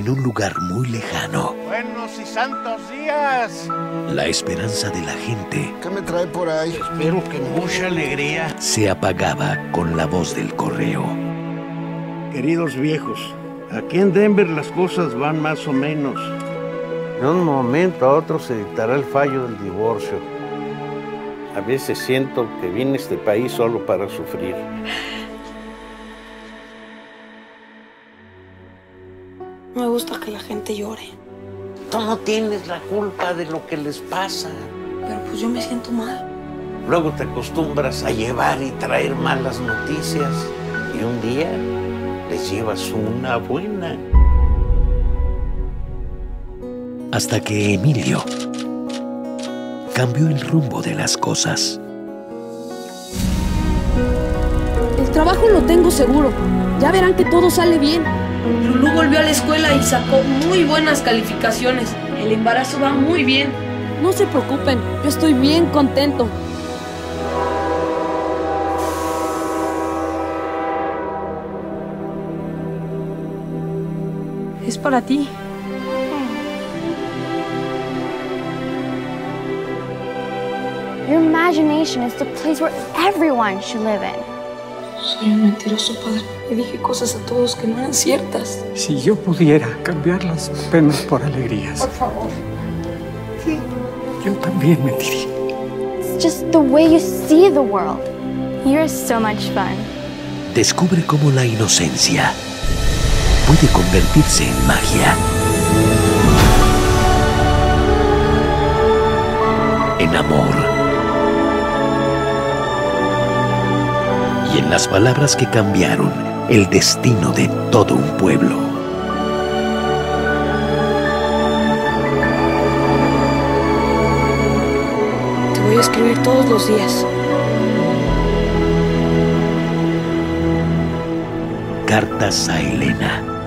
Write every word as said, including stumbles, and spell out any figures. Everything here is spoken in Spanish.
en un lugar muy lejano. Buenos y santos días. La esperanza de la gente... ¿Qué me trae por ahí? Espero que mucha alegría. Se apagaba con la voz del correo. Queridos viejos, aquí en Denver las cosas van más o menos. De un momento a otro se dictará el fallo del divorcio. A veces siento que vine a este país solo para sufrir. No me gusta que la gente llore. Tú no tienes la culpa de lo que les pasa. Pero pues yo me siento mal. Luego te acostumbras a llevar y traer malas noticias. Y un día les llevas una buena. Hasta que Emilio cambió el rumbo de las cosas. El trabajo lo tengo seguro. Ya verán que todo sale bien. Lulú volvió a la escuela y sacó muy buenas calificaciones. El embarazo va muy bien. No se preocupen, yo estoy bien contento. Es para ti. Your imagination is the place where everyone should live in. Soy un mentiroso padre. Le dije cosas a todos que no eran ciertas. Si yo pudiera cambiar las penas por alegrías. Por favor. Sí. Yo también mentiría. It's just the way you see the world. You're so much fun. Descubre cómo la inocencia puede convertirse en magia. En amor. Y en las palabras que cambiaron el destino de todo un pueblo. Te voy a escribir todos los días. Cartas a Elena.